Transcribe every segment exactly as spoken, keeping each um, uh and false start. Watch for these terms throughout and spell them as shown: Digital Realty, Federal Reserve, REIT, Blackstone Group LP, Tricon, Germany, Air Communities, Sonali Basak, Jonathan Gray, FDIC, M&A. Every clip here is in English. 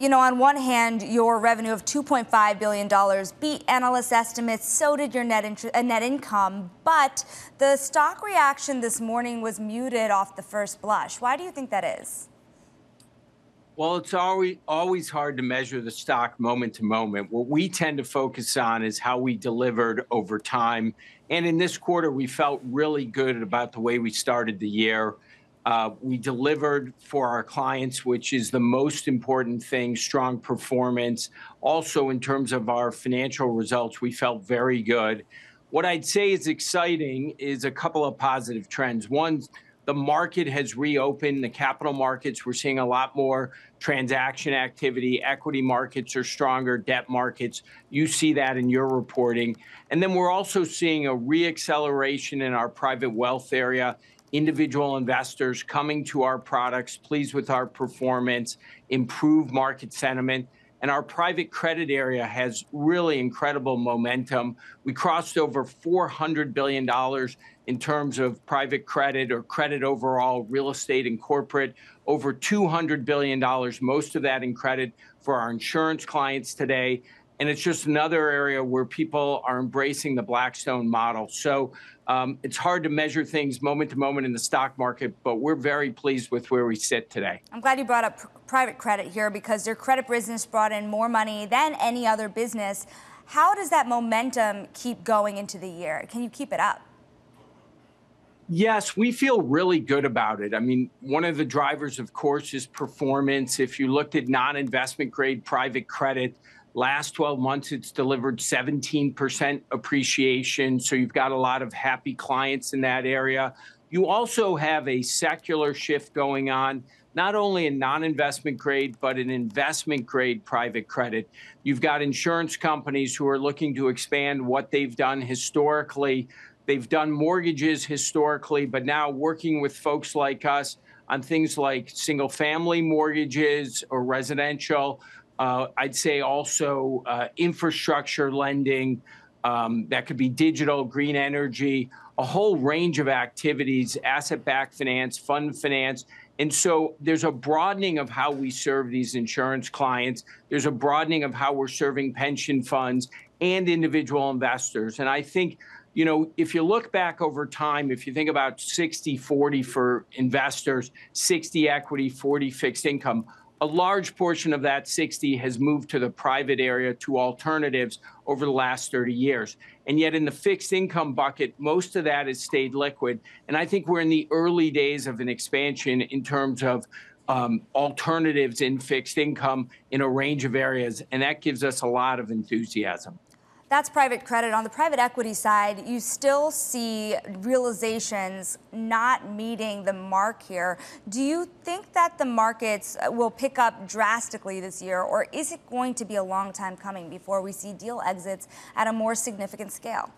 you know, on one hand, your revenue of two point five billion dollars beat analyst estimates, so did your net interest, uh, net income, but the stock reaction this morning was muted off the first blush. Why do you think that is? Well, it's always, always hard to measure the stock moment to moment. What we tend to focus on is how we delivered over time. And in this quarter, we felt really good about the way we started the year. Uh, we delivered for our clients, which is the most important thing, strong performance. Also, in terms of our financial results, we felt very good. What I'd say is exciting is a couple of positive trends. One, the market has reopened, the capital markets. We're seeing a lot more transaction activity. Equity markets are stronger, debt markets. You see that in your reporting. And then we're also seeing a reacceleration in our private wealth area. Individual investors coming to our products, pleased with our performance, improved market sentiment. And our private credit area has really incredible momentum. We crossed over four hundred billion dollars in terms of private credit or credit overall, real estate and corporate, over two hundred billion dollars, most of that in credit for our insurance clients today. And it's just another area where people are embracing the Blackstone model. So um, it's hard to measure things moment to moment in the stock market, but we're very pleased with where we sit today. I'm glad you brought up pr private credit here, because your credit business brought in more money than any other business. How does that momentum keep going into the year? Can you keep it up? Yes, we feel really good about it. I mean, one of the drivers, of course, is performance. If you looked at non-investment grade private credit, last twelve months, it's delivered seventeen percent appreciation. So you've got a lot of happy clients in that area. You also have a secular shift going on, not only in non-investment grade, but in investment grade private credit. You've got insurance companies who are looking to expand what they've done historically. They've done mortgages historically, but now working with folks like us on things like single family mortgages or residential. Uh, I'd say also uh, infrastructure lending, um, that could be digital, green energy, a whole range of activities, asset-backed finance, fund finance. And so there's a broadening of how we serve these insurance clients. There's a broadening of how we're serving pension funds and individual investors. And I think, you know, if you look back over time, if you think about sixty forty for investors, sixty equity, forty fixed income, a large portion of that sixty has moved to the private area, to alternatives over the last thirty years. And yet in the fixed income bucket, most of that has stayed liquid. And I think we're in the early days of an expansion in terms of um, alternatives in fixed income in a range of areas. And that gives us a lot of enthusiasm. That's private credit. On the private equity side, you still see realizations not meeting the mark here. Do you think that the markets will pick up drastically this year, or is it going to be a long time coming before we see deal exits at a more significant scale?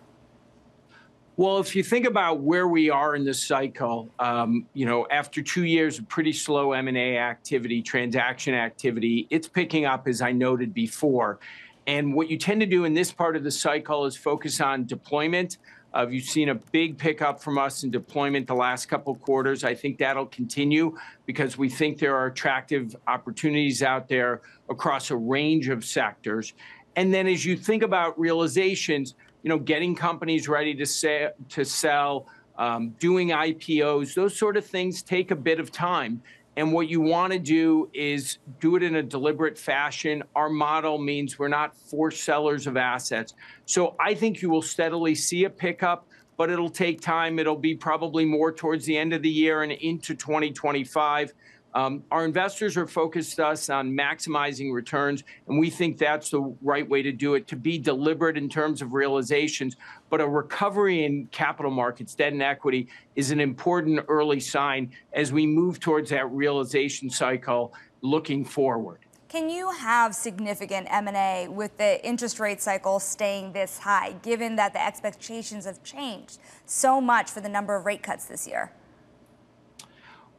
Well, if you think about where we are in this cycle, um, you know, after two years of pretty slow M and A activity, transaction activity, it's picking up, as I noted before. And what you tend to do in this part of the cycle is focus on deployment. Uh, you've seen a big pickup from us in deployment the last couple quarters. I think that'll continue because we think there are attractive opportunities out there across a range of sectors. And then as you think about realizations, you know, getting companies ready to, say, to sell, um, doing I P Os, those sort of things take a bit of time. And what you want to do is do it in a deliberate fashion. Our model means we're not forced sellers of assets. So I think you will steadily see a pickup, but it'll take time. It'll be probably more towards the end of the year and into twenty twenty-five. Um, our investors are focused us on maximizing returns, and we think that's the right way to do it, to be deliberate in terms of realizations. But a recovery in capital markets, debt and equity, is an important early sign as we move towards that realization cycle looking forward. Can you have significant M and A with the interest rate cycle staying this high, given that the expectations have changed so much for the number of rate cuts this year?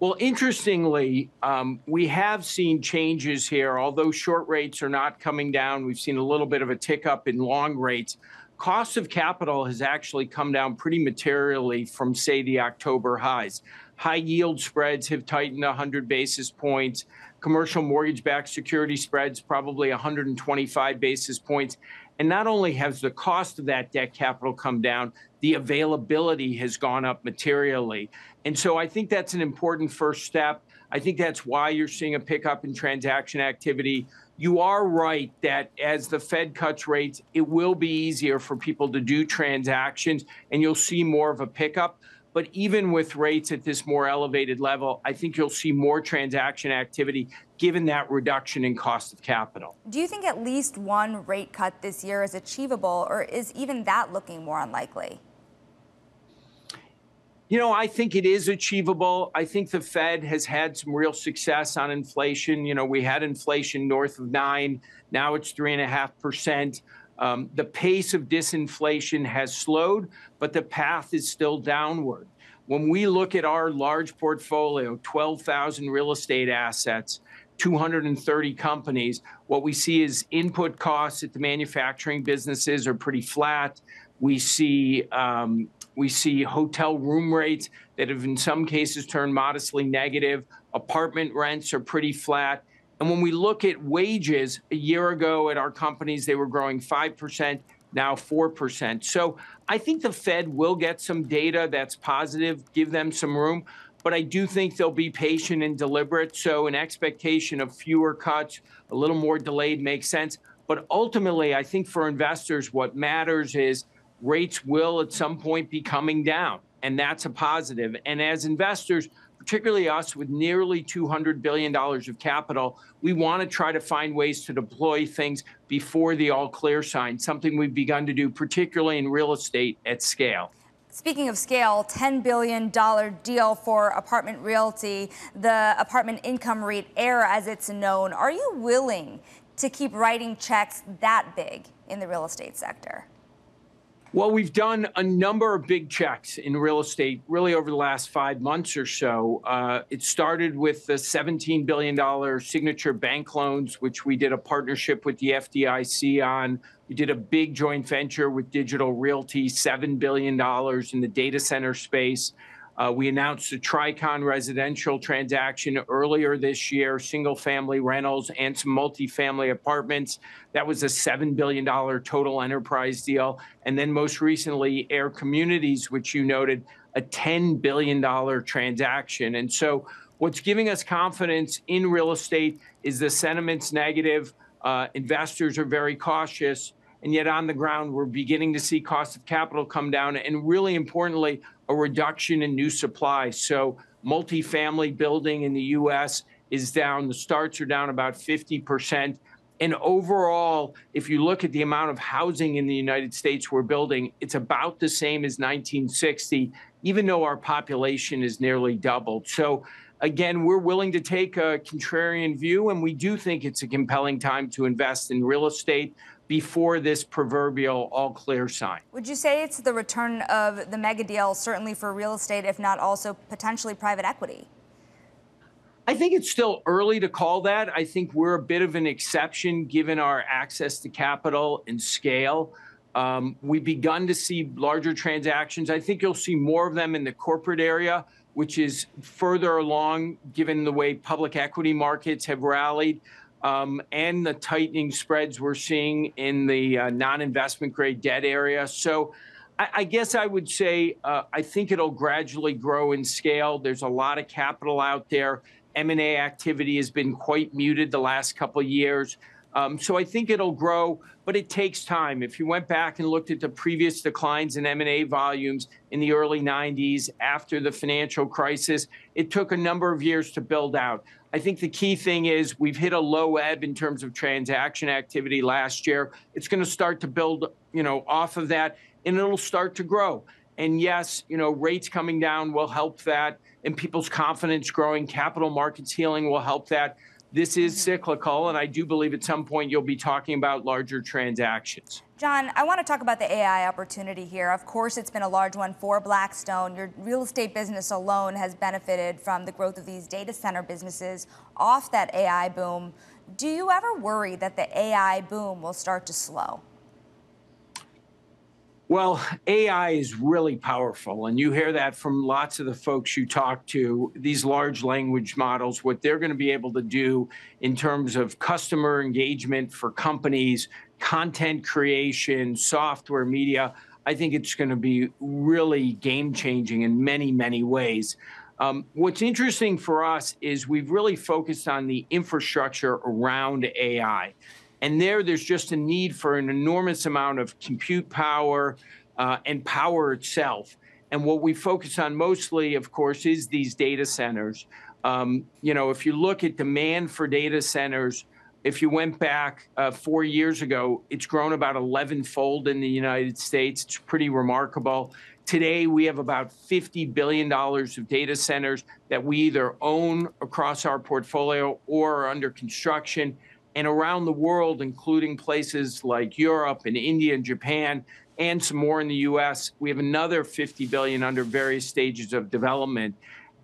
Well, interestingly, um, we have seen changes here. Although short rates are not coming down, we've seen a little bit of a tick up in long rates. Cost of capital has actually come down pretty materially from, say, the October highs. High yield spreads have tightened one hundred basis points. commercial mortgage-backed security spreads probably one hundred twenty-five basis points. And not only has the cost of that debt capital come down, the availability has gone up materially. And so I think that's an important first step. I think that's why you're seeing a pickup in transaction activity. You are right that as the Fed cuts rates, it will be easier for people to do transactions, and you'll see more of a pickup. But even with rates at this more elevated level, I think you'll see more transaction activity given that reduction in cost of capital. Do you think at least one rate cut this year is achievable, or is even that looking more unlikely? You know, I think it is achievable. I think the Fed has had some real success on inflation. You know, we had inflation north of nine. Now it's three and a half percent. Um, the pace of disinflation has slowed, but the path is still downward. When we look at our large portfolio, twelve thousand real estate assets, two hundred thirty companies, what we see is input costs at the manufacturing businesses are pretty flat. We see, um, we see hotel room rates that have in some cases turned modestly negative. Apartment rents are pretty flat. And when we look at wages, a year ago at our companies, they were growing five percent, now four percent. So I think the Fed will get some data that's positive, give them some room. But I do think they'll be patient and deliberate. So an expectation of fewer cuts, a little more delayed makes sense. But ultimately, I think for investors, what matters is rates will at some point be coming down. And that's a positive. And as investors, particularly us with nearly two hundred billion dollars of capital, we want to try to find ways to deploy things before the all clear sign, something we've begun to do, particularly in real estate at scale. Speaking of scale, ten billion dollars deal for apartment realty, the apartment income REIT, AIR as it's known. Are you willing to keep writing checks that big in the real estate sector? Well, we've done a number of big checks in real estate really over the last five months or so. Uh, it started with the seventeen billion dollars signature bank loans, which we did a partnership with the F D I C on. We did a big joint venture with Digital Realty, seven billion dollars in the data center space. Uh, we announced the Tricon residential transaction earlier this year, single-family rentals and some multifamily apartments. That was a seven billion dollars total enterprise deal. And then most recently, Air Communities, which you noted, a ten billion dollars transaction. And so what's giving us confidence in real estate is the sentiment's negative. Uh, investors are very cautious. And yet on the ground, we're beginning to see cost of capital come down, and really importantly, a reduction in new supply. So multifamily building in the U S is down. The starts are down about fifty percent. And overall, if you look at the amount of housing in the United States we're building, it's about the same as nineteen sixty, even though our population is nearly doubled. So again, we're willing to take a contrarian view, and we do think it's a compelling time to invest in real estate before this proverbial all clear sign. Would you say it's the return of the mega deal, certainly for real estate, if not also potentially private equity? I think it's still early to call that. I think we're a bit of an exception given our access to capital and scale. Um, we've begun to see larger transactions. I think you'll see more of them in the corporate area, which is further along given the way public equity markets have rallied. Um, and the tightening spreads we're seeing in the uh, non-investment grade debt area. So I, I guess I would say uh, I think it'll gradually grow in scale. There's a lot of capital out there. M and A activity has been quite muted the last couple of years. Um, so I think it'll grow, but it takes time. If you went back and looked at the previous declines in M and A volumes in the early nineties after the financial crisis, it took a number of years to build out. I think the key thing is we've hit a low ebb in terms of transaction activity last year. It's going to start to build, you know, off of that, and it'll start to grow. And yes, you know, rates coming down will help that, and people's confidence growing, capital markets healing will help that. This is cyclical, and I do believe at some point you'll be talking about larger transactions. John, I want to talk about the A I opportunity here. Of course, it's been a large one for Blackstone. Your real estate business alone has benefited from the growth of these data center businesses off that A I boom. Do you ever worry that the A I boom will start to slow? Well, A I is really powerful, and you hear that from lots of the folks you talk to. These large language models, what they're going to be able to do in terms of customer engagement for companies, content creation, software, media, I think it's going to be really game-changing in many, many ways. Um, what's interesting for us is we've really focused on the infrastructure around A I. And there, there's just a need for an enormous amount of compute power uh, and power itself. And what we focus on mostly, of course, is these data centers. Um, you know, if you look at demand for data centers, if you went back uh, four years ago, it's grown about eleven-fold in the United States. It's pretty remarkable. Today, we have about fifty billion dollars of data centers that we either own across our portfolio or are under construction. And around the world, including places like Europe and India and Japan, and some more in the U S, we have another fifty billion dollars under various stages of development.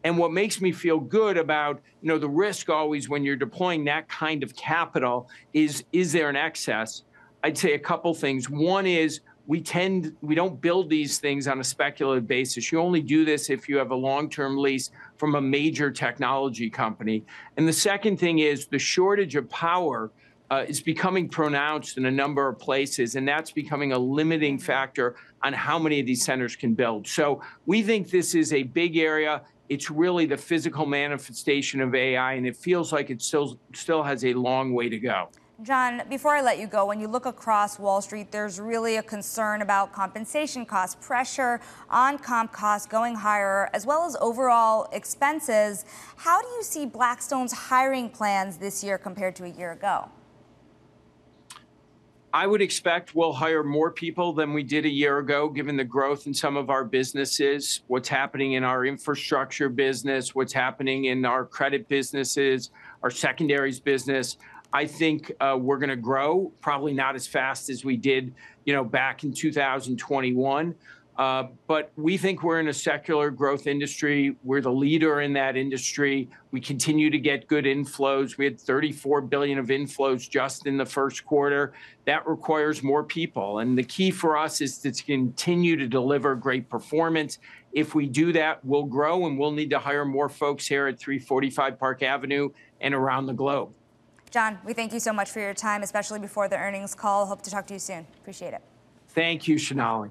And what makes me feel good about, you know, the risk always when you're deploying that kind of capital is, is there an excess? I'd say a couple things. One is we tend, we don't build these things on a speculative basis. You only do this if you have a long-term lease from a major technology company. And the second thing is the shortage of power uh, is becoming pronounced in a number of places, and that's becoming a limiting factor on how many of these centers can build. So we think this is a big area. It's really the physical manifestation of A I, and it feels like it still, still has a long way to go. John, before I let you go, when you look across Wall Street, there's really a concern about compensation costs, pressure on comp costs going higher, as well as overall expenses. How do you see Blackstone's hiring plans this year compared to a year ago? I would expect we'll hire more people than we did a year ago, given the growth in some of our businesses, what's happening in our infrastructure business, what's happening in our credit businesses, our secondaries business. I think uh, we're going to grow, probably not as fast as we did, you know, back in two thousand twenty-one. Uh, but we think we're in a secular growth industry. We're the leader in that industry. We continue to get good inflows. We had thirty-four billion dollars of inflows just in the first quarter. That requires more people. And the key for us is to continue to deliver great performance. If we do that, we'll grow, and we'll need to hire more folks here at three forty-five Park Avenue and around the globe. John, we thank you so much for your time, especially before the earnings call. Hope to talk to you soon. Appreciate it. Thank you, Sonali.